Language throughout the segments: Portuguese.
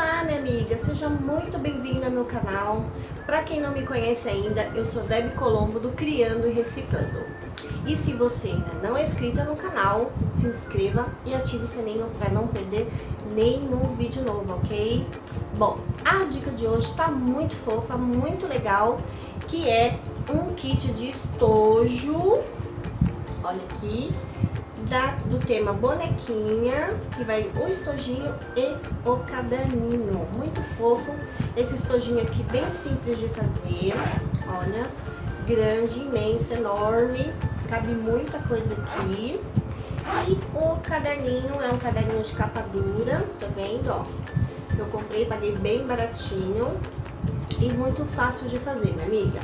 Olá, minha amiga, seja muito bem-vinda ao meu canal. Para quem não me conhece ainda, eu sou Deby Colombo do Criando e Reciclando. E se você ainda não é inscrita no canal, se inscreva e ative o sininho para não perder nenhum vídeo novo, ok? Bom, a dica de hoje tá muito fofa, muito legal, que é um kit de estojo, olha aqui, do tema bonequinha, que vai o estojinho e o caderninho. Muito fofo esse estojinho aqui, bem simples de fazer, olha, grande, imenso, enorme, cabe muita coisa aqui. E o caderninho é um caderninho de capa dura, tá vendo, ó? Eu comprei, paguei bem baratinho e muito fácil de fazer, minha amiga.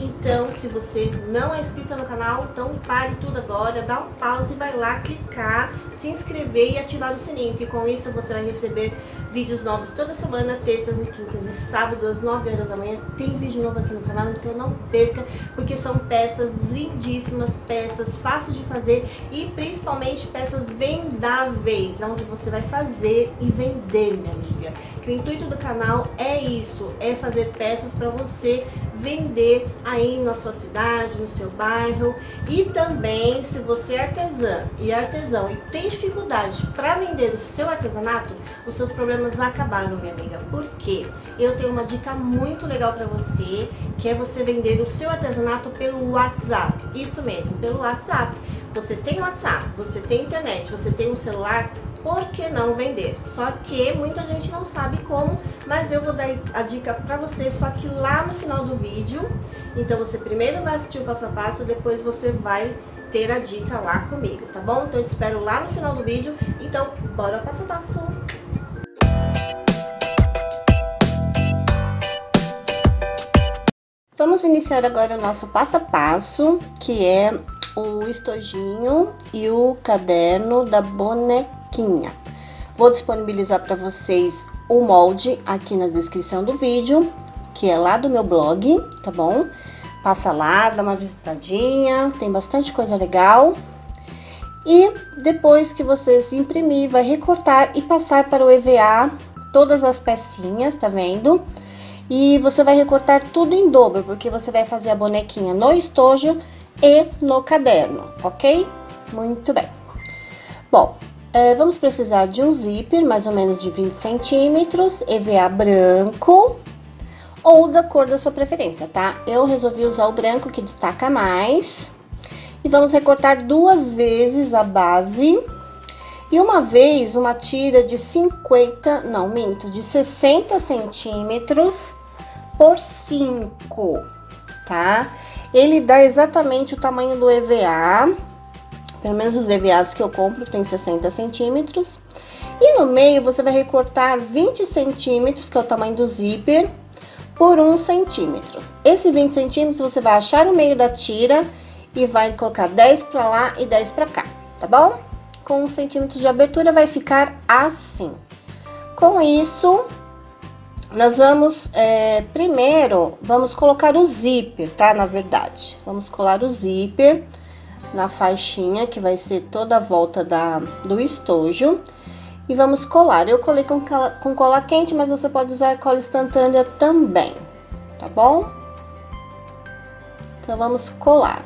Então, se você não é inscrita no canal, então pare tudo agora, dá um pause e vai lá clicar, se inscrever e ativar o sininho, que com isso você vai receber vídeos novos toda semana, terças e quintas e sábados, às 9 horas da manhã, tem vídeo novo aqui no canal, então não perca, porque são peças lindíssimas, peças fáceis de fazer e principalmente peças vendáveis, onde você vai fazer e vender, minha amiga. Que o intuito do canal é isso, é fazer peças para você vender aí na sua cidade, no seu bairro. E também, se você é artesão e tem dificuldade para vender o seu artesanato, os seus problemas acabaram, minha amiga, porque eu tenho uma dica muito legal para você, que é você vender o seu artesanato pelo WhatsApp. Isso mesmo, pelo WhatsApp. Você tem WhatsApp, você tem internet, você tem um celular, por que não vender? Só que muita gente não sabe como, mas eu vou dar a dica pra você, só que lá no final do vídeo. Então você primeiro vai assistir o passo a passo, depois você vai ter a dica lá comigo, tá bom? Então eu te espero lá no final do vídeo, então bora ao passo a passo! Vamos iniciar agora o nosso passo a passo, que é o estojinho e o caderno da bonequinha. Vou disponibilizar para vocês o molde aqui na descrição do vídeo, que é lá do meu blog, tá bom? Passa lá, dá uma visitadinha, tem bastante coisa legal. E depois que vocês imprimir, vai recortar e passar para o EVA todas as pecinhas, tá vendo? E você vai recortar tudo em dobro, porque você vai fazer a bonequinha no estojo e no caderno, ok? Muito bem. Bom, vamos precisar de um zíper, mais ou menos de 20 centímetros, EVA branco, ou da cor da sua preferência, tá? Eu resolvi usar o branco, que destaca mais. E vamos recortar duas vezes a base. E uma vez, uma tira de 60 centímetros por 5, tá? Ele dá exatamente o tamanho do EVA, pelo menos os EVAs que eu compro tem 60 centímetros. E no meio você vai recortar 20 centímetros, que é o tamanho do zíper, por 1 centímetro. Esse 20 centímetros você vai achar o meio da tira e vai colocar 10 para lá e 10 para cá, tá bom? Com 1 centímetro de abertura vai ficar assim. Com isso, nós vamos, primeiro, vamos colocar o zíper, tá? Na verdade, vamos colar o zíper na faixinha, que vai ser toda a volta do estojo. E vamos colar. Eu colei com cola quente, mas você pode usar cola instantânea também, tá bom? Então, vamos colar.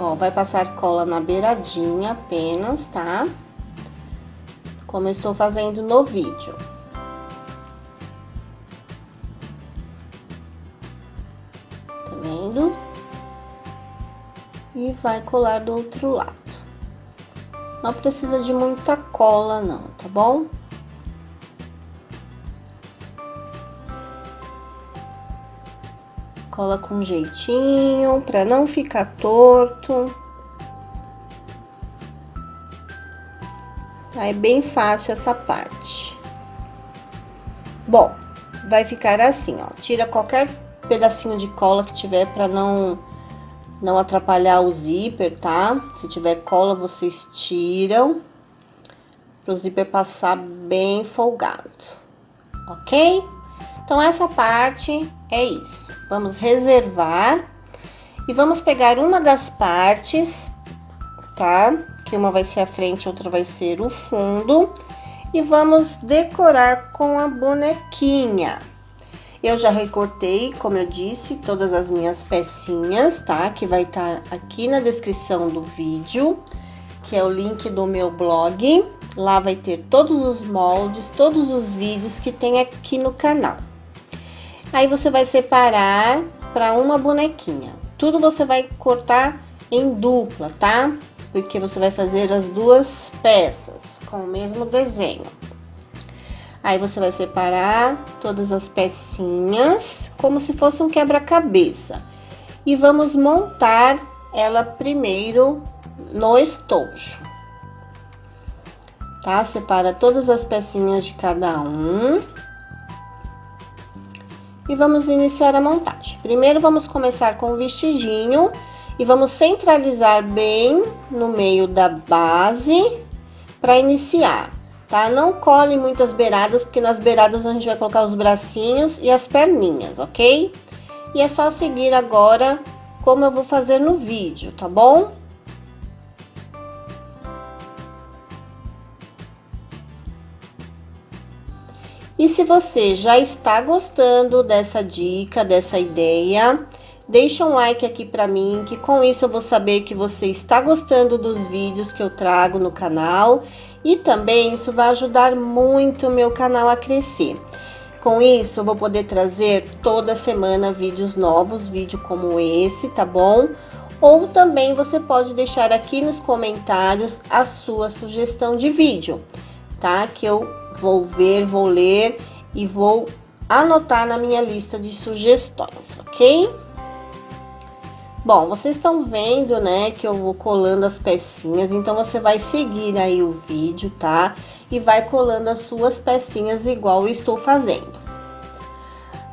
Ó, vai passar cola na beiradinha apenas, tá? Como eu estou fazendo no vídeo. Tá vendo? E vai colar do outro lado. Não precisa de muita cola não, tá bom? Cola com jeitinho, pra não ficar torto. É bem fácil essa parte. Bom, vai ficar assim, ó. Tira qualquer pedacinho de cola que tiver para não atrapalhar o zíper, tá? Se tiver cola, vocês tiram para o zíper passar bem folgado, ok? Então essa parte é isso. Vamos reservar e vamos pegar uma das partes tá? Que uma vai ser a frente, outra vai ser o fundo. E vamos decorar com a bonequinha. Eu já recortei, como eu disse, todas as minhas pecinhas, tá? Que vai estar aqui na descrição do vídeo, que é o link do meu blog. Lá vai ter todos os moldes, todos os vídeos que tem aqui no canal. Aí você vai separar para uma bonequinha. Tudo você vai cortar em dupla, tá? Porque você vai fazer as duas peças com o mesmo desenho. Aí você vai separar todas as pecinhas como se fosse um quebra-cabeça. E vamos montar ela primeiro no estojo. Tá? Separa todas as pecinhas de cada um. E vamos iniciar a montagem. Primeiro vamos começar com o vestidinho. E vamos centralizar bem no meio da base para iniciar, tá? Não cole muitas beiradas, porque nas beiradas a gente vai colocar os bracinhos e as perninhas, ok? E é só seguir agora como eu vou fazer no vídeo, tá bom? E se você já está gostando dessa dica, dessa ideia, deixa um like aqui pra mim, que com isso eu vou saber que você está gostando dos vídeos que eu trago no canal. E também isso vai ajudar muito o meu canal a crescer. Com isso eu vou poder trazer toda semana vídeos novos, vídeo como esse, tá bom? Ou também você pode deixar aqui nos comentários a sua sugestão de vídeo, tá? Que eu vou ver, vou ler e vou anotar na minha lista de sugestões, ok? Bom, vocês estão vendo, né, que eu vou colando as pecinhas, então você vai seguir aí o vídeo, tá? E vai colando as suas pecinhas igual eu estou fazendo.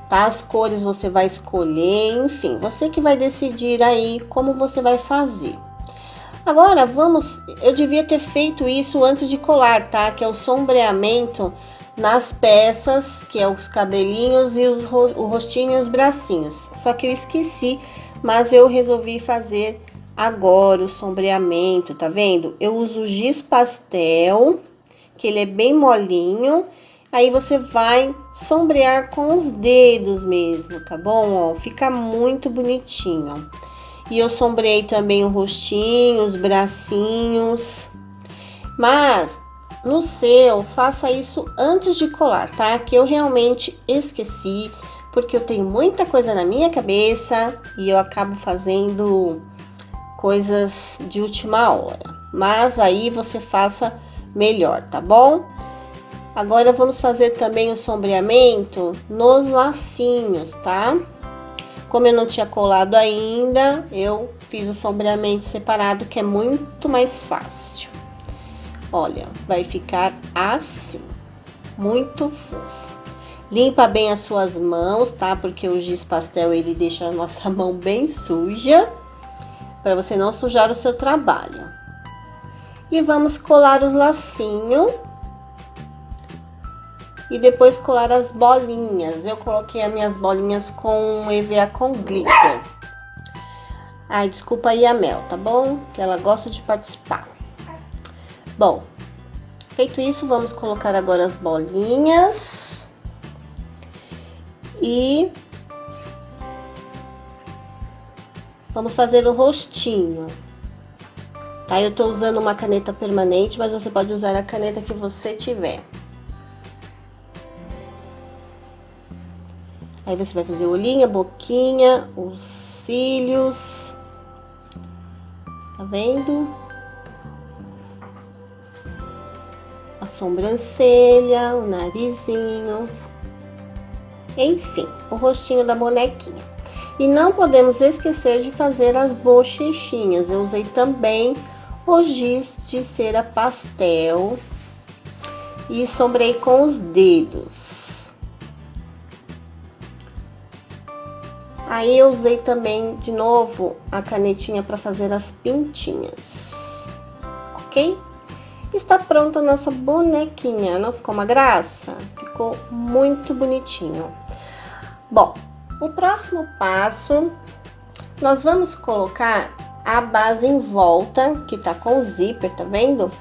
Tá? As cores você vai escolher, enfim, você que vai decidir aí como você vai fazer. Agora, vamos... Eu devia ter feito isso antes de colar, tá? Que é o sombreamento nas peças, que é os cabelinhos e o rostinho e os bracinhos. Só que eu esqueci... Mas eu resolvi fazer agora o sombreamento, tá vendo? Eu uso o giz pastel, que ele é bem molinho. Aí você vai sombrear com os dedos mesmo, tá bom? Ó, fica muito bonitinho. E eu sombreei também o rostinho, os bracinhos. Mas no seu, faça isso antes de colar, tá? Que eu realmente esqueci. Porque eu tenho muita coisa na minha cabeça e eu acabo fazendo coisas de última hora. Mas aí você faça melhor, tá bom? Agora vamos fazer também o sombreamento nos lacinhos, tá? Como eu não tinha colado ainda, eu fiz o sombreamento separado, que é muito mais fácil. Olha, vai ficar assim, muito fofo. Limpa bem as suas mãos, tá? Porque o giz pastel, ele deixa a nossa mão bem suja, para você não sujar o seu trabalho. E vamos colar os lacinhos. E depois colar as bolinhas. Eu coloquei as minhas bolinhas com EVA com glitter. Ai, desculpa aí a Mel, tá bom? Que ela gosta de participar. Bom, feito isso, vamos colocar agora as bolinhas. E vamos fazer o rostinho, tá? Eu tô usando uma caneta permanente, mas você pode usar a caneta que você tiver. Aí você vai fazer olhinho, boquinha, os cílios, tá vendo? A sobrancelha, o narizinho... Enfim, o rostinho da bonequinha. E não podemos esquecer de fazer as bochechinhas. Eu usei também o giz de cera pastel e sombrei com os dedos. Aí eu usei também de novo a canetinha para fazer as pintinhas, ok? Está pronta a nossa bonequinha. Não ficou uma graça? Ficou muito bonitinho. Bom, o próximo passo, nós vamos colocar a base em volta, que tá com o zíper, tá vendo?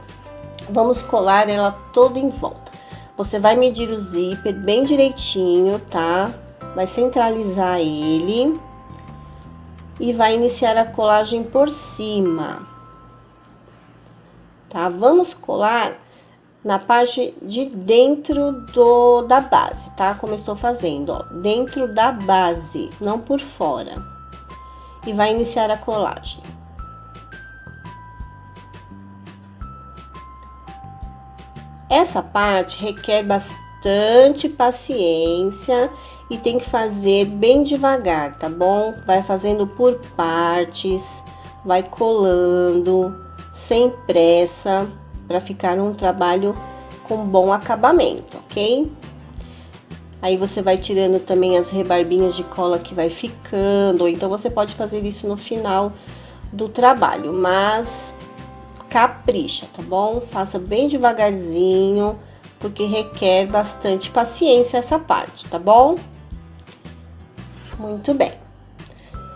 Vamos colar ela toda em volta. Você vai medir o zíper bem direitinho, tá? Vai centralizar ele e vai iniciar a colagem por cima, tá? Vamos colar na parte de dentro da base, tá? Como eu estou fazendo, ó, dentro da base, não por fora. E vai iniciar a colagem. Essa parte requer bastante paciência e tem que fazer bem devagar, tá bom? Vai fazendo por partes, vai colando, sem pressa, para ficar um trabalho com bom acabamento, ok? Aí você vai tirando também as rebarbinhas de cola que vai ficando, ou então você pode fazer isso no final do trabalho, mas capricha, tá bom? Faça bem devagarzinho, porque requer bastante paciência essa parte, tá bom? Muito bem.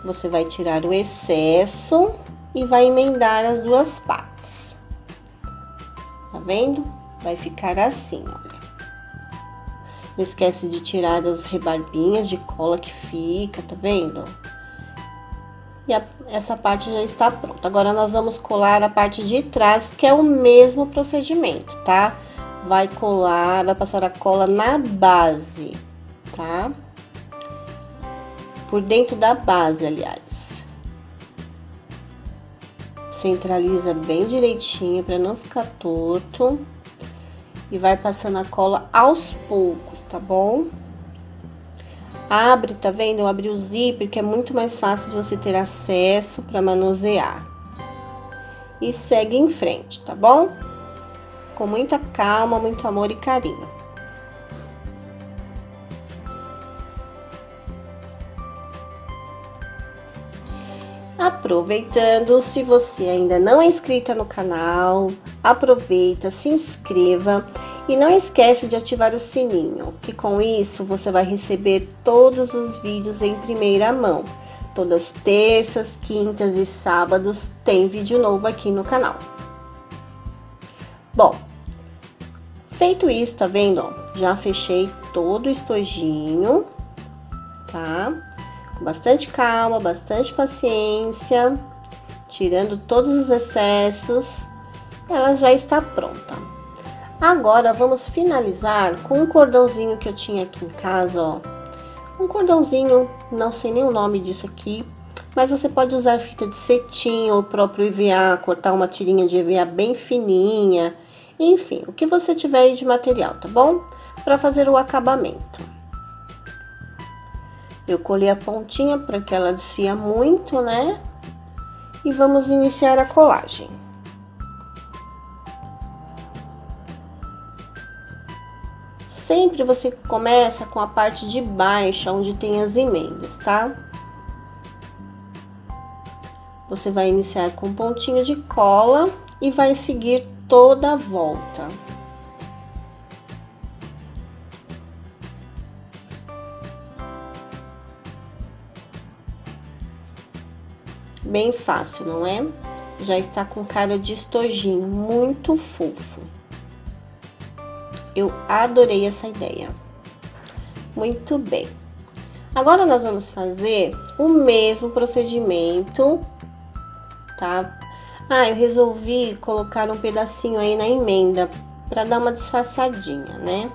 Você vai tirar o excesso e vai emendar as duas partes. Tá vendo? Vai ficar assim, olha. Não esquece de tirar as rebarbinhas de cola que fica, tá vendo? E essa parte já está pronta. Agora, nós vamos colar a parte de trás, que é o mesmo procedimento, tá? Vai colar, vai passar a cola na base, tá? Por dentro da base, aliás. Centraliza bem direitinho para não ficar torto e vai passando a cola aos poucos, tá bom? Abre, tá vendo? Eu abri o zíper, que é muito mais fácil de você ter acesso para manusear. E segue em frente, tá bom? Com muita calma, muito amor e carinho. Aproveitando, se você ainda não é inscrita no canal, aproveita, se inscreva e não esquece de ativar o sininho, que com isso você vai receber todos os vídeos em primeira mão. Todas terças, quintas e sábados tem vídeo novo aqui no canal. Bom, feito isso, tá vendo? Já fechei todo o estojinho, tá? Bastante calma, bastante paciência, tirando todos os excessos, ela já está pronta. Agora, vamos finalizar com um cordãozinho que eu tinha aqui em casa, ó. Um cordãozinho, não sei nem o nome disso aqui, mas você pode usar fita de cetim ou o próprio EVA, cortar uma tirinha de EVA bem fininha, enfim, o que você tiver aí de material, tá bom? Para fazer o acabamento. Eu colei a pontinha para que ela desfia muito, né? E vamos iniciar a colagem. Sempre você começa com a parte de baixo, onde tem as emendas, tá? Você vai iniciar com um pontinho de cola e vai seguir toda a volta. Bem fácil, não é? Já está com cara de estojinho, muito fofo. Eu adorei essa ideia. Muito bem. Agora, nós vamos fazer o mesmo procedimento, tá? Ah, eu resolvi colocar um pedacinho aí na emenda, para dar uma disfarçadinha, né?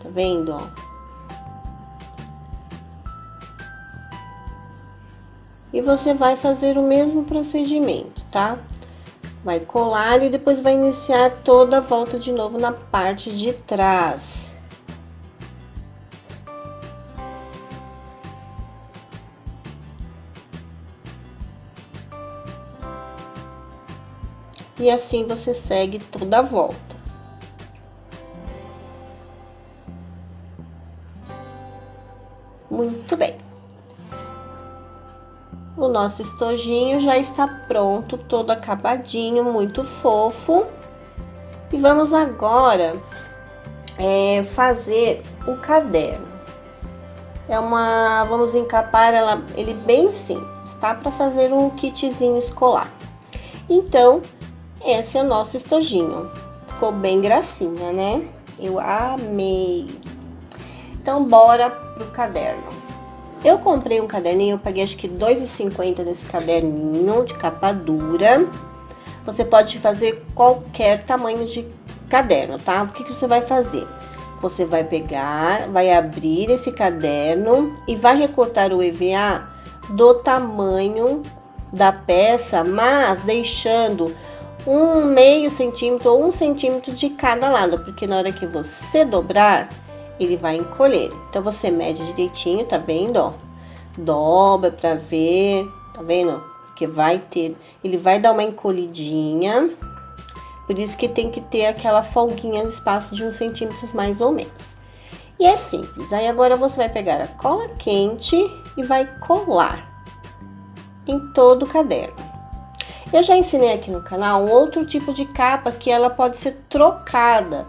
Tá vendo, ó? E você vai fazer o mesmo procedimento, tá? Vai colar e depois vai iniciar toda a volta de novo na parte de trás. E assim você segue toda a volta. Muito bem. O nosso estojinho já está pronto, todo acabadinho, muito fofo. E vamos agora fazer o caderno. Vamos encapar ele bem simples. unidades, tá? Para fazer um kitzinho escolar. Então, esse é o nosso estojinho. Ficou bem gracinha, né? Eu amei. Então, bora pro caderno. Eu comprei um caderninho, eu paguei acho que R$2,50 nesse caderninho de capa dura. Você pode fazer qualquer tamanho de caderno, tá? O que que você vai fazer? Você vai pegar, vai abrir esse caderno e vai recortar o EVA do tamanho da peça, mas deixando um meio centímetro ou um centímetro de cada lado, porque na hora que você dobrar, ele vai encolher. Então, você mede direitinho, tá vendo, ó? Dobra pra ver, tá vendo? Porque vai ter, ele vai dar uma encolhidinha. Por isso que tem que ter aquela folguinha no espaço de 1 centímetro mais ou menos. E é simples. Aí agora você vai pegar a cola quente e vai colar em todo o caderno. Eu já ensinei aqui no canal um outro tipo de capa que ela pode ser trocada,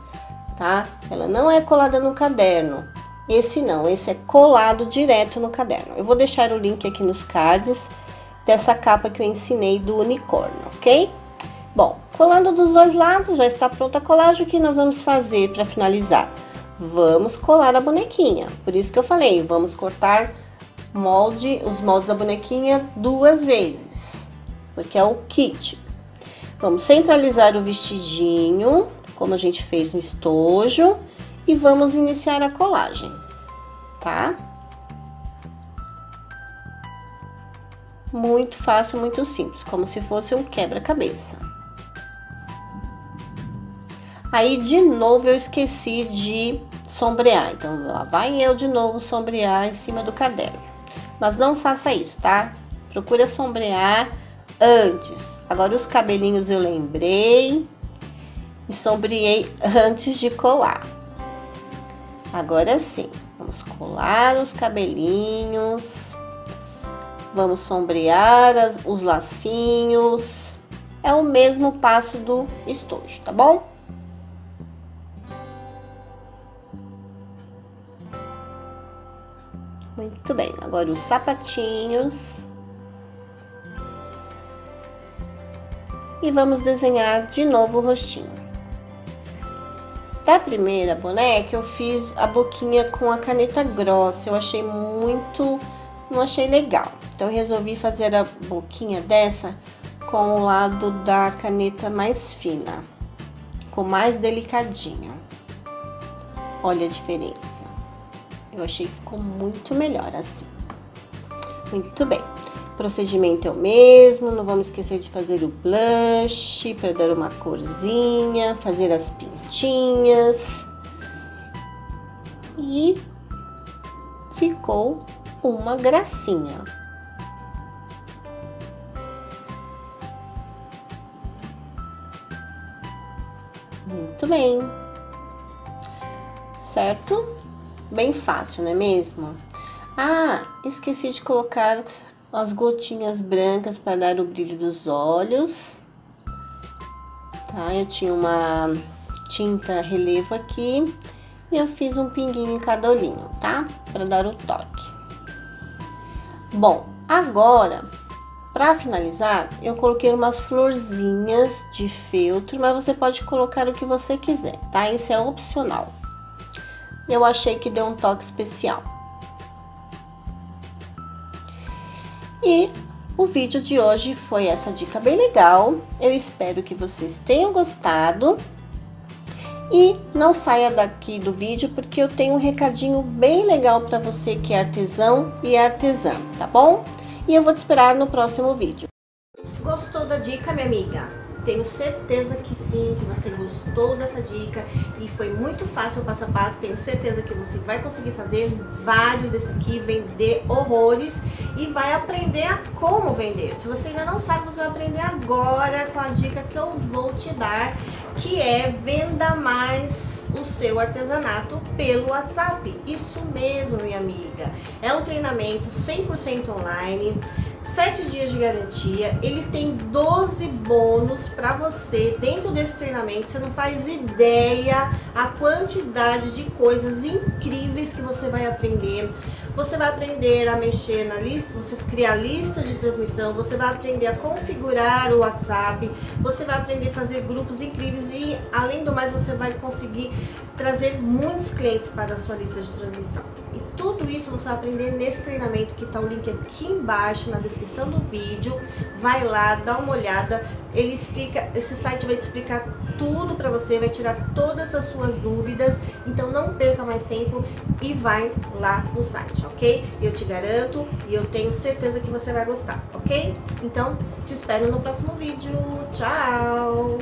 tá? Ela não é colada no caderno. Esse não, esse é colado direto no caderno. Eu vou deixar o link aqui nos cards dessa capa que eu ensinei do unicórnio, ok? Bom, colando dos dois lados, já está pronta a colagem. O que nós vamos fazer para finalizar? Vamos colar a bonequinha. Por isso que eu falei, vamos cortar molde, os moldes da bonequinha 2 vezes, porque é o kit. Vamos centralizar o vestidinho, como a gente fez no estojo, e vamos iniciar a colagem, tá? Muito fácil, muito simples, como se fosse um quebra-cabeça. Aí, de novo, eu esqueci de sombrear. Então, lá vai eu de novo sombrear em cima do caderno. Mas não faça isso, tá? Procura sombrear antes. Agora, os cabelinhos eu lembrei e sombreei antes de colar. Agora sim, vamos colar os cabelinhos. Vamos sombrear os lacinhos. É o mesmo passo do estojo, tá bom? Muito bem, agora os sapatinhos. E vamos desenhar de novo o rostinho. Da primeira boneca eu fiz a boquinha com a caneta grossa, eu achei muito, não achei legal. Então eu resolvi fazer a boquinha dessa com o lado da caneta mais fina, ficou mais delicadinho. Olha a diferença. Eu achei que ficou muito melhor assim. Muito bem. O procedimento é o mesmo. Não vamos esquecer de fazer o blush para dar uma corzinha, fazer as pintinhas. E ficou uma gracinha. Muito bem. Certo? Bem fácil, não é mesmo? Ah, esqueci de colocar as gotinhas brancas para dar o brilho dos olhos. Tá, eu tinha uma tinta relevo aqui e eu fiz um pinguinho em cada olhinho, tá? Para dar o toque. Bom, agora, para finalizar, eu coloquei umas florzinhas de feltro, mas você pode colocar o que você quiser, tá? Isso é opcional. Eu achei que deu um toque especial. E o vídeo de hoje foi essa dica bem legal. Eu espero que vocês tenham gostado. E não saia daqui do vídeo, porque eu tenho um recadinho bem legal para você que é artesão e artesã, tá bom? E eu vou te esperar no próximo vídeo. Gostou da dica, minha amiga? Tenho certeza que sim, que você gostou dessa dica e foi muito fácil o passo a passo. Tenho certeza que você vai conseguir fazer vários desse aqui, vender horrores e vai aprender a como vender. Se você ainda não sabe, você vai aprender agora com a dica que eu vou te dar, que é venda mais o seu artesanato pelo WhatsApp. Isso mesmo, minha amiga. É um treinamento 100% online. 7 dias de garantia, ele tem 12 bônus para você dentro desse treinamento. Você não faz ideia a quantidade de coisas incríveis que você vai aprender. Você vai aprender a mexer na lista, você criar lista de transmissão, você vai aprender a configurar o WhatsApp, você vai aprender a fazer grupos incríveis e, além do mais, você vai conseguir trazer muitos clientes para a sua lista de transmissão. E tudo isso você vai aprender nesse treinamento, que está o link aqui embaixo na descrição do vídeo. Vai lá, dá uma olhada, ele explica, esse site vai te explicar tudo para você, vai tirar todas as suas dúvidas, então não perca mais tempo e vai lá no site, ok? Eu te garanto e eu tenho certeza que você vai gostar, ok? Então, te espero no próximo vídeo. Tchau!